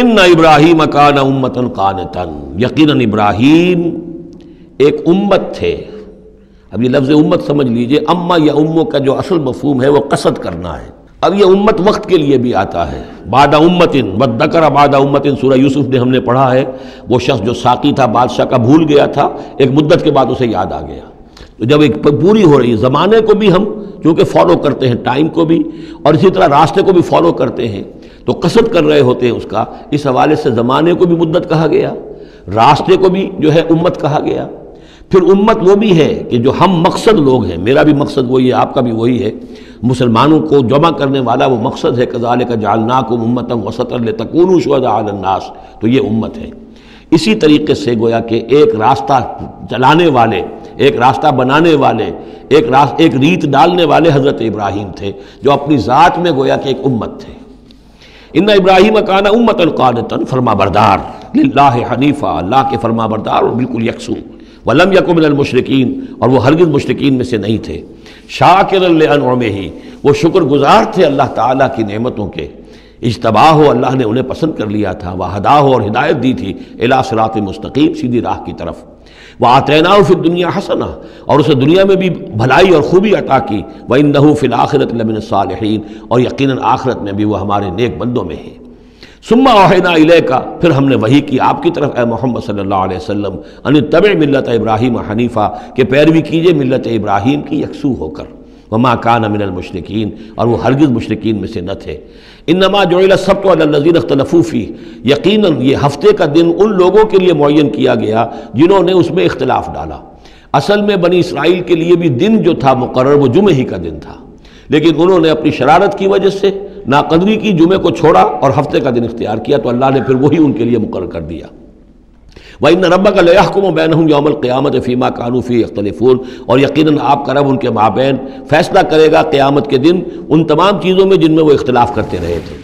इन्ना इब्राहीम कान उम्मतन कानतन, यकीनन इब्राहीम एक उम्मत थे। अब ये लफ्ज़ उम्मत समझ लीजिए, अम्मा या उम्मों का जो असल मफहूम है वो कसद करना है। अब ये उम्मत वक्त के लिए भी आता है, बादा उम्मतिन वद्दकर बादा उम्मतिन, सूरह यूसुफ ने हमने पढ़ा है। वो शख्स जो साकी था बादशाह का, भूल गया था, एक मुद्दत के बाद उसे याद आ गया। तो जब एक पूरी हो रही है, ज़माने को भी हम चूँकि फॉलो करते हैं, टाइम को भी, और इसी तरह रास्ते को भी फॉलो करते हैं, तो कसद कर रहे होते हैं उसका। इस हवाले से ज़माने को भी मुद्दत कहा गया, रास्ते को भी जो है उम्मत कहा गया। फिर उम्मत वो भी है कि जो हम मकसद लोग हैं, मेरा भी मकसद वही है, आपका भी वही है, मुसलमानों को जमा करने वाला वो मकसद है। कज़ालिका जअलनाकुम उम्मतन वसतन लितकूनू शुहदाअ अलन्नास, तो ये उम्मत है। इसी तरीके से गोया कि एक रास्ता चलाने वाले, एक रास्ता बनाने वाले, एक रीत डालने वाले हज़रत इब्राहीम थे, जो अपनी ज़ात में गोया कि एक उम्मत थे। इन्ना इब्राहीम काना उम्मतन कानितन, फरमा बरदार, लिल्लाहि हनीफा, अल्लाह के फरमा बरदार और बिल्कुल यकसू, वलम यकु मिनल मुश्रिकीन, और वो हरगिज़ मुश्रिकीन में से नहीं थे। शाकिरन लिअनउमिही, वो शुक्रगुजार थे अल्लाह ताला की नेमतों के। इज्तबाहो, अल्लाह ने उन्हें पसंद कर लिया था। व हदाहो, और हिदायत दी थी, इला सिरात मुस्तकीम, सीधी राह की तरफ। व आतैनाहु फिद दुनिया हसना, और उसे दुनिया में भी भलाई और खूबी अता की। व इन्नहु फिल आखिरति लमिनस सालिहीन, और यकीनन आखिरत में भी वह हमारे नेक बंदों में है। सुम्मा औहैना इलैका, फिर हमने वही की आपकी तरफ ए मोहम्मद सल्लल्लाहु अलैहि वसल्लम, अन तबअ मिल्लत इब्राहीम हनीफ़ा, के पैरवी कीजिए मिल्लत इब्राहीम की यकसू होकर। वमा कान मिनल मुश्रिकीन, और वो हरगिज़ मुश्रिकीन में से न थे। इन्नमा जुइल अस्सब्तु अलल लज़ीना इख्तलफ़ू फ़ी, यकीनन ये हफ्ते का दिन उन लोगों के लिए मुअय्यन किया गया जिन्होंने उसमें इख्तलाफ डाला। असल में बनी इसराइल के लिए भी दिन जो था मुकर्रर वो जुमे ही का दिन था, लेकिन उन्होंने अपनी शरारत की वजह से, नाकदरी की, जुमे को छोड़ा और हफ्ते का दिन इख्तियार किया, तो अल्लाह ने फिर वही उनके लिए मुकर्रर कर दिया। वही न रब्बा का लयहकुम बैनहुम यौमल क़ियामत फ़ीमा कानू फ़ी यख्तलिफ़ून, और यकीनन आपका रब उनके माबैन फैसला करेगा क़यामत के दिन उन तमाम चीज़ों में जिनमें वो इख्तिलाफ़ करते रहे थे।